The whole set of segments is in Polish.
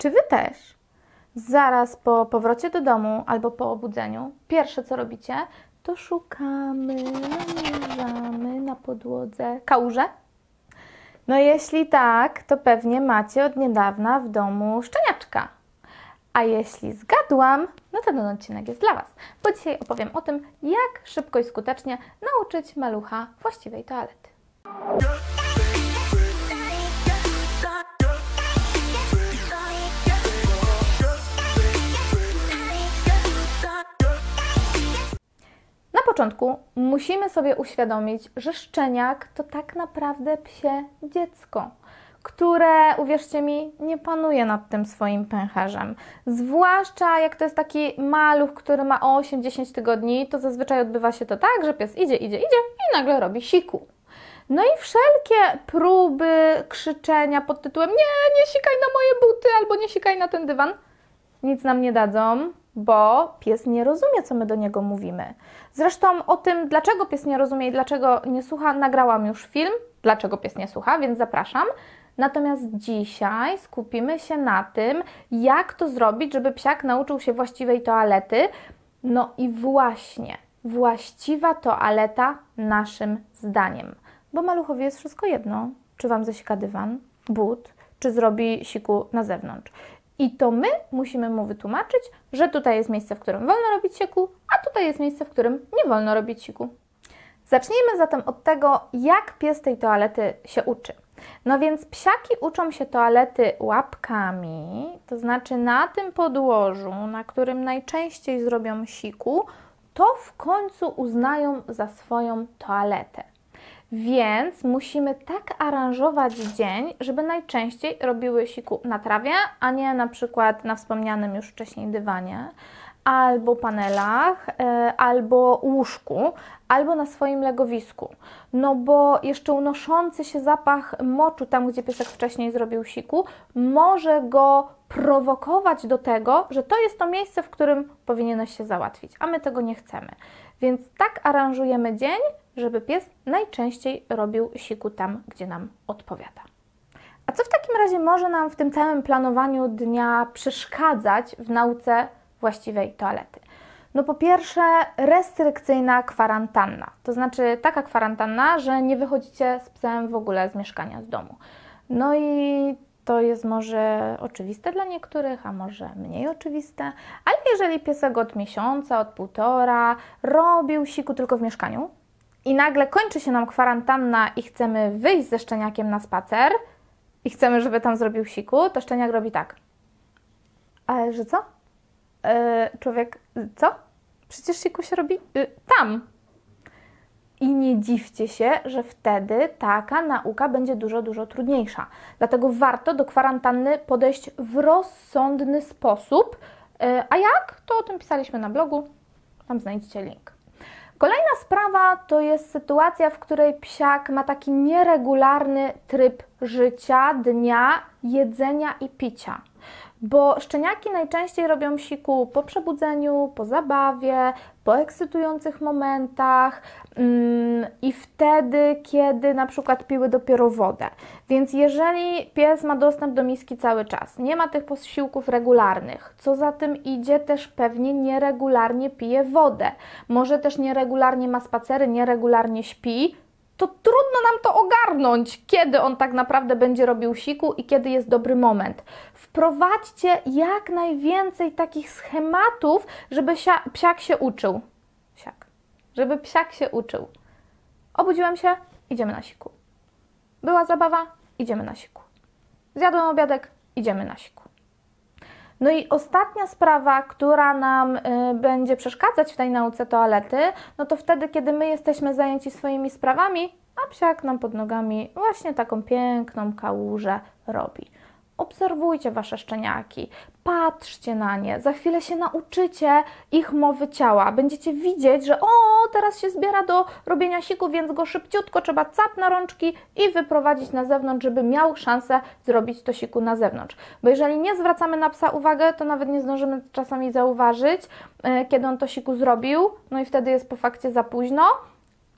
Czy Wy też zaraz po powrocie do domu albo po obudzeniu pierwsze co robicie, to szukamy, namierzamy na podłodze kałuże? No jeśli tak, to pewnie macie od niedawna w domu szczeniaczka. A jeśli zgadłam, no to ten odcinek jest dla Was, bo dzisiaj opowiem o tym, jak szybko i skutecznie nauczyć malucha właściwej toalety. Na początku musimy sobie uświadomić, że szczeniak to tak naprawdę psie dziecko, które, uwierzcie mi, nie panuje nad tym swoim pęcherzem. Zwłaszcza jak to jest taki maluch, który ma 8-10 tygodni, to zazwyczaj odbywa się to tak, że pies idzie i nagle robi siku. No i wszelkie próby krzyczenia pod tytułem nie sikaj na moje buty albo nie sikaj na ten dywan, nic nam nie dadzą, bo pies nie rozumie, co my do niego mówimy. Zresztą o tym, dlaczego pies nie rozumie i dlaczego nie słucha, nagrałam już film, dlaczego pies nie słucha, więc zapraszam. Natomiast dzisiaj skupimy się na tym, jak to zrobić, żeby psiak nauczył się właściwej toalety. No i właśnie, właściwa toaleta naszym zdaniem. Bo maluchowi jest wszystko jedno, czy Wam zasika dywan, but, czy zrobi siku na zewnątrz. I to my musimy mu wytłumaczyć, że tutaj jest miejsce, w którym wolno robić siku, a tutaj jest miejsce, w którym nie wolno robić siku. Zacznijmy zatem od tego, jak pies tej toalety się uczy. No więc psiaki uczą się toalety łapkami, to znaczy na tym podłożu, na którym najczęściej zrobią siku, to w końcu uznają za swoją toaletę. Więc musimy tak aranżować dzień, żeby najczęściej robiły siku na trawie, a nie na przykład na wspomnianym już wcześniej dywanie, albo panelach, albo łóżku, albo na swoim legowisku. No bo jeszcze unoszący się zapach moczu tam, gdzie piesek wcześniej zrobił siku, może go prowokować do tego, że to jest to miejsce, w którym powinieneś się załatwić, a my tego nie chcemy. Więc tak aranżujemy dzień, żeby pies najczęściej robił siku tam, gdzie nam odpowiada. A co w takim razie może nam w tym całym planowaniu dnia przeszkadzać w nauce właściwej toalety? No po pierwsze restrykcyjna kwarantanna, to znaczy taka kwarantanna, że nie wychodzicie z psem w ogóle z mieszkania, z domu. No i to jest może oczywiste dla niektórych, a może mniej oczywiste, ale jeżeli piesek od miesiąca, od półtora robił siku tylko w mieszkaniu i nagle kończy się nam kwarantanna i chcemy wyjść ze szczeniakiem na spacer i chcemy, żeby tam zrobił siku, to szczeniak robi tak. Ale że co? Człowiek, co? Przecież siku się robi tam. I nie dziwcie się, że wtedy taka nauka będzie dużo, dużo trudniejsza. Dlatego warto do kwarantanny podejść w rozsądny sposób. A jak? To o tym pisaliśmy na blogu. Tam znajdziecie link. Kolejna sprawa to jest sytuacja, w której psiak ma taki nieregularny tryb życia, dnia, jedzenia i picia. Bo szczeniaki najczęściej robią siku po przebudzeniu, po zabawie, po ekscytujących momentach i wtedy, kiedy na przykład piły dopiero wodę. Więc jeżeli pies ma dostęp do miski cały czas, nie ma tych posiłków regularnych, co za tym idzie, też pewnie nieregularnie pije wodę, może też nieregularnie ma spacery, nieregularnie śpi, to trudno nam to ogarnąć, kiedy on tak naprawdę będzie robił siku i kiedy jest dobry moment. Wprowadźcie jak najwięcej takich schematów, żeby psiak się uczył. Żeby psiak się uczył. Obudziłam się, idziemy na siku. Była zabawa, idziemy na siku. Zjadłem obiadek, idziemy na siku. No i ostatnia sprawa, która nam będzie przeszkadzać w tej nauce toalety, no to wtedy, kiedy my jesteśmy zajęci swoimi sprawami, a psiak nam pod nogami właśnie taką piękną kałużę robi. Obserwujcie Wasze szczeniaki, patrzcie na nie, za chwilę się nauczycie ich mowy ciała. Będziecie widzieć, że teraz się zbiera do robienia siku, więc go szybciutko trzeba cap na rączki i wyprowadzić na zewnątrz, żeby miał szansę zrobić to siku na zewnątrz. Bo jeżeli nie zwracamy na psa uwagę, to nawet nie zdążymy czasami zauważyć, kiedy on to siku zrobił, no i wtedy jest po fakcie za późno,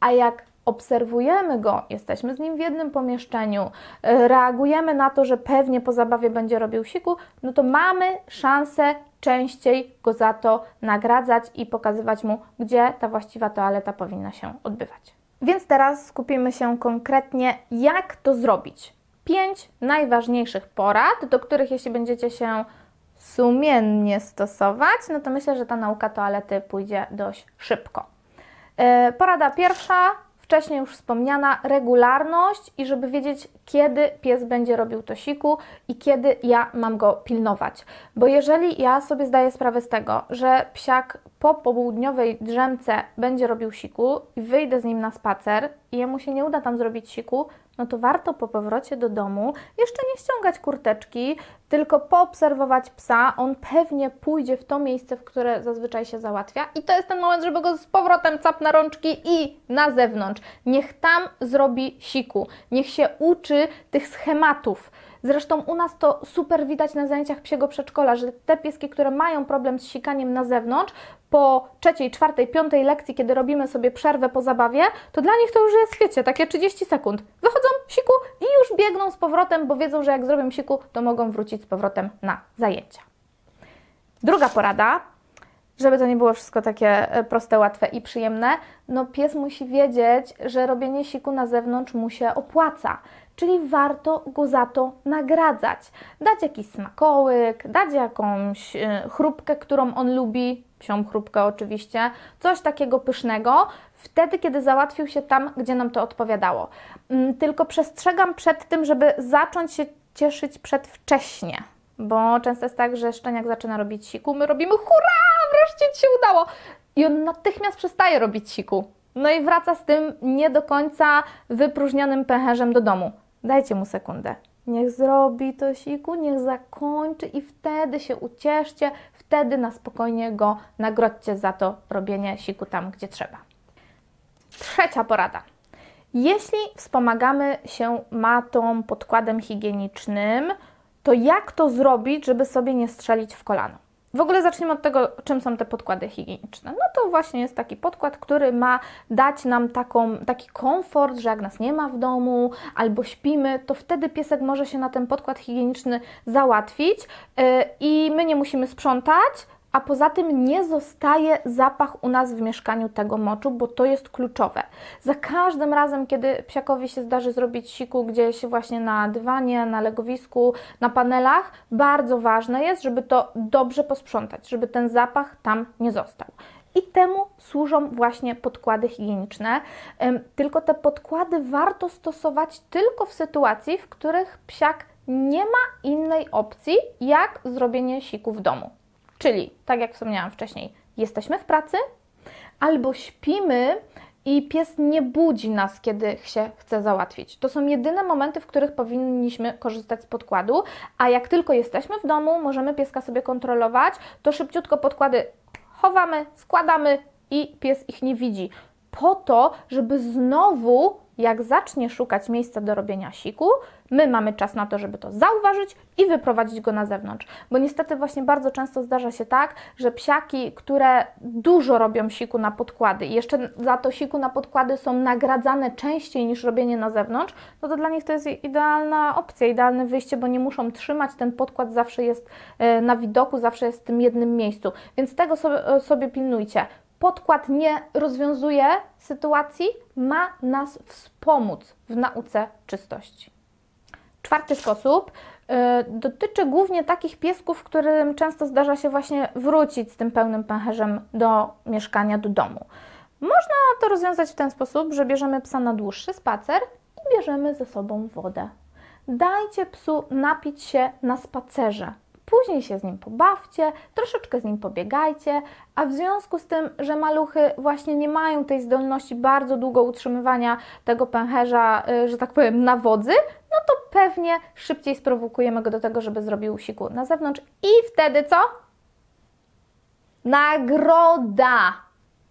a jak obserwujemy go, jesteśmy z nim w jednym pomieszczeniu, reagujemy na to, że pewnie po zabawie będzie robił siku, no to mamy szansę częściej go za to nagradzać i pokazywać mu, gdzie ta właściwa toaleta powinna się odbywać. Więc teraz skupimy się konkretnie, jak to zrobić. 5 najważniejszych porad, do których jeśli będziecie się sumiennie stosować, no to myślę, że ta nauka toalety pójdzie dość szybko. Porada pierwsza, wcześniej już wspomniana, regularność i żeby wiedzieć, kiedy pies będzie robił to siku i kiedy ja mam go pilnować. Bo jeżeli ja sobie zdaję sprawę z tego, że psiak po popołudniowej drzemce będzie robił siku i wyjdę z nim na spacer i jemu się nie uda tam zrobić siku, no to warto po powrocie do domu jeszcze nie ściągać kurteczki, tylko poobserwować psa. On pewnie pójdzie w to miejsce, w które zazwyczaj się załatwia i to jest ten moment, żeby go z powrotem cap na rączki i na zewnątrz. Niech tam zrobi siku, niech się uczy tych schematów. Zresztą u nas to super widać na zajęciach psiego przedszkola, że te pieski, które mają problem z sikaniem na zewnątrz, po 3., 4., 5. lekcji, kiedy robimy sobie przerwę po zabawie, to dla nich to już jest, wiecie, takie 30 sekund. Wychodzą, siku i już biegną z powrotem, bo wiedzą, że jak zrobią siku, to mogą wrócić z powrotem na zajęcia. Druga porada, żeby to nie było wszystko takie proste, łatwe i przyjemne, no pies musi wiedzieć, że robienie siku na zewnątrz mu się opłaca. Czyli warto go za to nagradzać. Dać jakiś smakołyk, dać jakąś chrupkę, którą on lubi, psią chrupkę oczywiście, coś takiego pysznego, wtedy, kiedy załatwił się tam, gdzie nam to odpowiadało. Tylko przestrzegam przed tym, żeby zacząć się cieszyć przedwcześnie, bo często jest tak, że szczeniak zaczyna robić siku, my robimy hurra, wreszcie Ci się udało i on natychmiast przestaje robić siku. No i wraca z tym nie do końca wypróżnionym pęcherzem do domu. Dajcie mu sekundę. Niech zrobi to siku, niech zakończy i wtedy się ucieszcie, wtedy na spokojnie go nagrodźcie za to robienie siku tam, gdzie trzeba. Trzecia porada. Jeśli wspomagamy się matą, podkładem higienicznym, to jak to zrobić, żeby sobie nie strzelić w kolano? W ogóle zaczniemy od tego, czym są te podkłady higieniczne. No to właśnie jest taki podkład, który ma dać nam taki komfort, że jak nas nie ma w domu albo śpimy, to wtedy piesek może się na ten podkład higieniczny załatwić i my nie musimy sprzątać, a poza tym nie zostaje zapach u nas w mieszkaniu tego moczu, bo to jest kluczowe. Za każdym razem, kiedy psiakowi się zdarzy zrobić siku gdzieś właśnie na dywanie, na legowisku, na panelach, bardzo ważne jest, żeby to dobrze posprzątać, żeby ten zapach tam nie został. I temu służą właśnie podkłady higieniczne, tylko te podkłady warto stosować tylko w sytuacji, w których psiak nie ma innej opcji, jak zrobienie siku w domu. Czyli, tak jak wspomniałam wcześniej, jesteśmy w pracy albo śpimy i pies nie budzi nas, kiedy się chce załatwić. To są jedyne momenty, w których powinniśmy korzystać z podkładu, a jak tylko jesteśmy w domu, możemy pieska sobie kontrolować, to szybciutko podkłady chowamy, składamy i pies ich nie widzi. Po to, żeby znowu, jak zacznie szukać miejsca do robienia siku, my mamy czas na to, żeby to zauważyć i wyprowadzić go na zewnątrz. Bo niestety właśnie bardzo często zdarza się tak, że psiaki, które dużo robią siku na podkłady i jeszcze za to siku na podkłady są nagradzane częściej niż robienie na zewnątrz, no to dla nich to jest idealna opcja, idealne wyjście, bo nie muszą trzymać, ten podkład zawsze jest na widoku, zawsze jest w tym jednym miejscu. Więc tego sobie pilnujcie. Podkład nie rozwiązuje sytuacji, ma nas wspomóc w nauce czystości. Czwarty sposób dotyczy głównie takich piesków, którym często zdarza się właśnie wrócić z tym pełnym pęcherzem do mieszkania, do domu. Można to rozwiązać w ten sposób, że bierzemy psa na dłuższy spacer i bierzemy ze sobą wodę. Dajcie psu napić się na spacerze. Później się z nim pobawcie, troszeczkę z nim pobiegajcie, a w związku z tym, że maluchy właśnie nie mają tej zdolności bardzo długo utrzymywania tego pęcherza, że tak powiem, na wodzy, no to pewnie szybciej sprowokujemy go do tego, żeby zrobił siku na zewnątrz i wtedy co? Nagroda!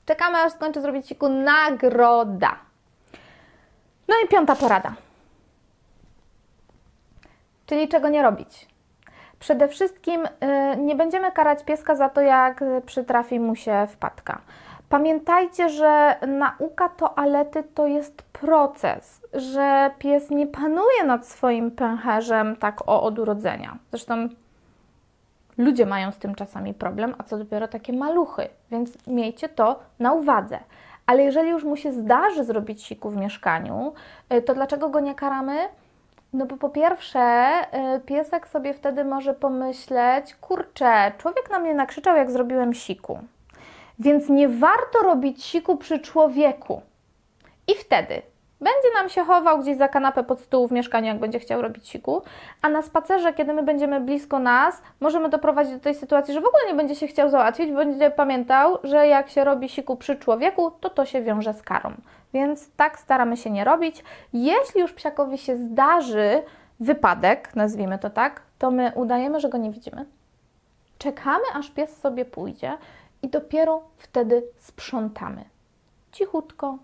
Czekamy, aż skończy zrobić siku, nagroda! No i 5. porada. Czyli czego nie robić? Przede wszystkim nie będziemy karać pieska za to, jak przytrafi mu się wpadka. Pamiętajcie, że nauka toalety to jest proces, że pies nie panuje nad swoim pęcherzem tak od urodzenia. Zresztą ludzie mają z tym czasami problem, a co dopiero takie maluchy, więc miejcie to na uwadze. Ale jeżeli już mu się zdarzy zrobić siku w mieszkaniu, to dlaczego go nie karamy? No bo po pierwsze, piesek sobie wtedy może pomyśleć, kurczę, człowiek na mnie nakrzyczał, jak zrobiłem siku. Więc nie warto robić siku przy człowieku. I wtedy będzie nam się chował gdzieś za kanapę pod stół w mieszkaniu, jak będzie chciał robić siku, a na spacerze, kiedy my będziemy blisko nas, możemy doprowadzić do tej sytuacji, że w ogóle nie będzie się chciał załatwić, będzie pamiętał, że jak się robi siku przy człowieku, to to się wiąże z karą. Więc tak staramy się nie robić. Jeśli już psiakowi się zdarzy wypadek, nazwijmy to tak, to my udajemy, że go nie widzimy. Czekamy, aż pies sobie pójdzie i dopiero wtedy sprzątamy. Cichutko,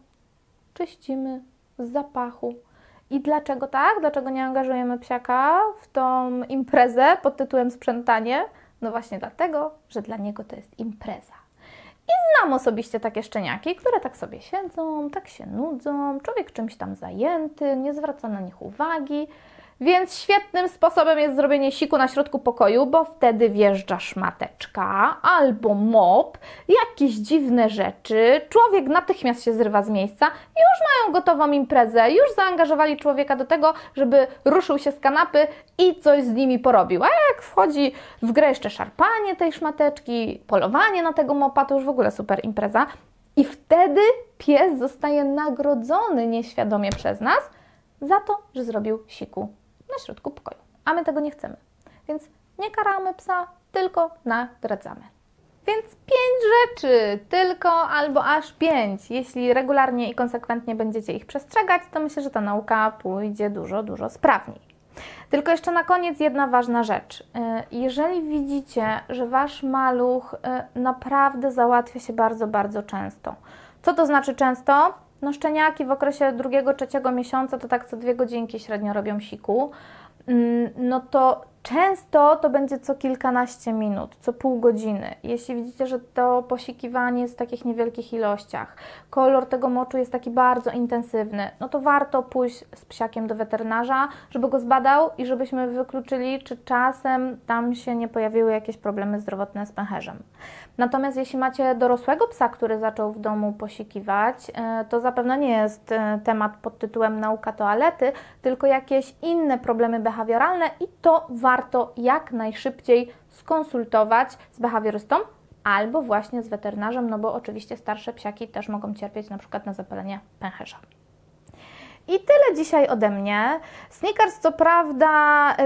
czyścimy z zapachu. I dlaczego tak? Dlaczego nie angażujemy psiaka w tą imprezę pod tytułem sprzątanie? No właśnie dlatego, że dla niego to jest impreza. I znam osobiście takie szczeniaki, które tak sobie siedzą, tak się nudzą, człowiek czymś tam zajęty, nie zwraca na nich uwagi, więc świetnym sposobem jest zrobienie siku na środku pokoju, bo wtedy wjeżdża szmateczka albo mop, jakieś dziwne rzeczy, człowiek natychmiast się zrywa z miejsca, już mają gotową imprezę, już zaangażowali człowieka do tego, żeby ruszył się z kanapy i coś z nimi porobił. A jak wchodzi w grę jeszcze szarpanie tej szmateczki, polowanie na tego mopa, to już w ogóle super impreza. I wtedy pies zostaje nagrodzony nieświadomie przez nas za to, że zrobił siku na środku pokoju, a my tego nie chcemy. Więc nie karamy psa, tylko nagradzamy. Więc 5 rzeczy, tylko albo aż 5. Jeśli regularnie i konsekwentnie będziecie ich przestrzegać, to myślę, że ta nauka pójdzie dużo, dużo sprawniej. Tylko jeszcze na koniec jedna ważna rzecz. Jeżeli widzicie, że Wasz maluch naprawdę załatwia się bardzo, bardzo często. Co to znaczy często? No szczeniaki w okresie 2-3 miesiąca to tak co 2 godzinki średnio robią siku, no to często to będzie co kilkanaście minut, co pół godziny. Jeśli widzicie, że to posikiwanie jest w takich niewielkich ilościach, kolor tego moczu jest taki bardzo intensywny, no to warto pójść z psiakiem do weterynarza, żeby go zbadał i żebyśmy wykluczyli, czy czasem tam się nie pojawiły jakieś problemy zdrowotne z pęcherzem. Natomiast jeśli macie dorosłego psa, który zaczął w domu posikiwać, to zapewne nie jest temat pod tytułem nauka toalety, tylko jakieś inne problemy behawioralne i to warto jak najszybciej skonsultować z behawiorystą albo właśnie z weterynarzem, no bo oczywiście starsze psiaki też mogą cierpieć na przykład na zapalenie pęcherza. I tyle dzisiaj ode mnie. Sneakers, co prawda,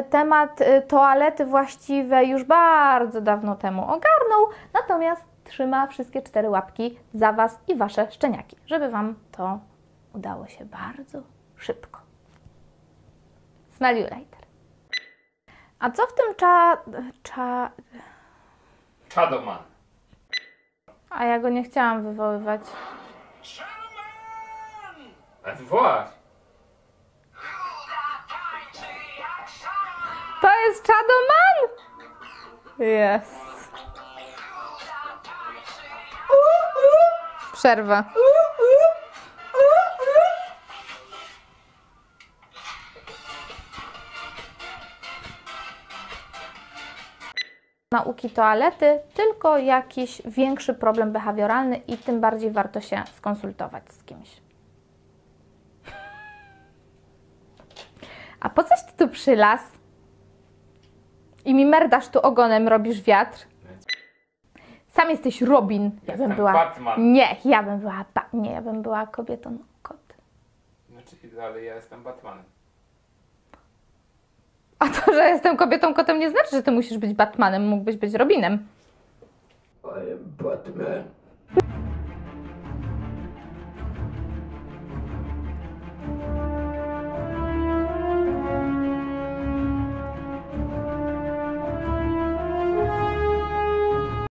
temat toalety właściwej już bardzo dawno temu ogarnął, natomiast trzyma wszystkie 4 łapki za Was i Wasze szczeniaki, żeby Wam to udało się bardzo szybko. Smell you later. A co w tym Czadoman. A ja go nie chciałam wywoływać. Czadoman! A wywołasz? To jest Czadoman? Jest. Przerwa. Nauki toalety, tylko jakiś większy problem behawioralny i tym bardziej warto się skonsultować z kimś. A po coś Ty tu przylas? I mi merdasz tu ogonem, robisz wiatr? Sam jesteś Robin. Ja bym była... Batman. Nie, ja bym była... Nie, ja bym była kobietą kot. Znaczy, ale ja jestem Batmanem. A to, że jestem kobietą kotem, nie znaczy, że Ty musisz być Batmanem, mógłbyś być Robinem. I am Batman.